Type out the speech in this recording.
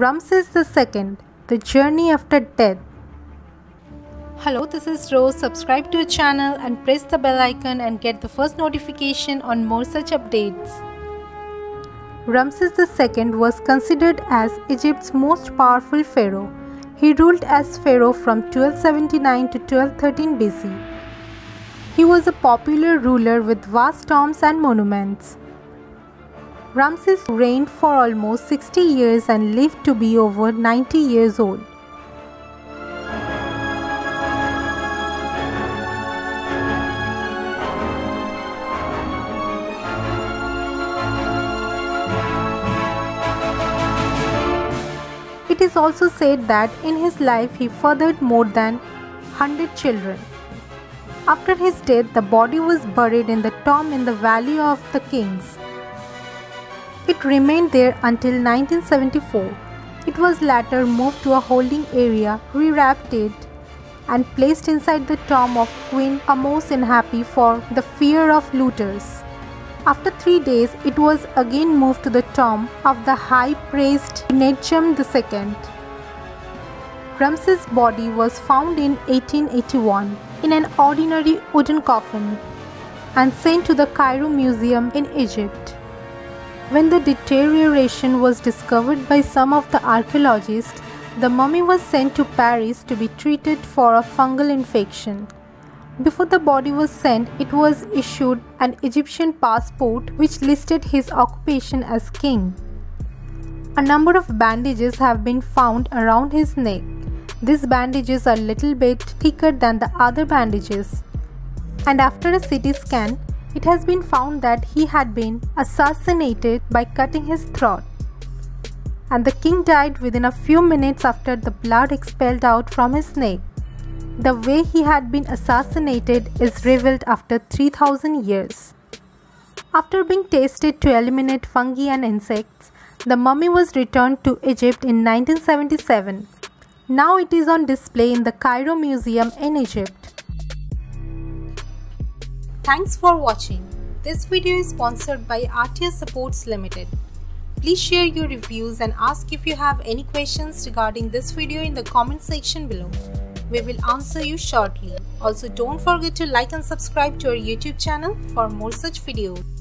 Ramses II, The Journey After Death. Hello, this is Rose. Subscribe to our channel and press the bell icon and get the first notification on more such updates. Ramses II was considered as Egypt's most powerful pharaoh. He ruled as pharaoh from 1279 to 1213 BC. He was a popular ruler with vast tombs and monuments. Ramses reigned for almost 60 years and lived to be over 90 years old. It is also said that in his life he fathered more than 100 children. After his death, the body was buried in the tomb in the Valley of the Kings. It remained there until 1974. It was later moved to a holding area, rewrapped it, and placed inside the tomb of Queen Ahmose Inhapy for the fear of looters. After 3 days, it was again moved to the tomb of the high priest Pinedjem II. Ramses' body was found in 1881 in an ordinary wooden coffin and sent to the Cairo Museum in Egypt. When the deterioration was discovered by some of the archaeologists, the mummy was sent to Paris to be treated for a fungal infection. Before the body was sent, it was issued an Egyptian passport which listed his occupation as king. A number of bandages have been found around his neck. These bandages are a little bit thicker than the other bandages. And after a CT scan, it has been found that he had been assassinated by cutting his throat. And the king died within a few minutes after the blood expelled out from his neck. The way he had been assassinated is revealed after 3,000 years. After being tested to eliminate fungi and insects, the mummy was returned to Egypt in 1977. Now it is on display in the Cairo Museum in Egypt. Thanks for watching. This video is sponsored by RTR Supports Limited. Please share your reviews and ask if you have any questions regarding this video in the comment section below. We will answer you shortly. Also, don't forget to like and subscribe to our YouTube channel for more such videos.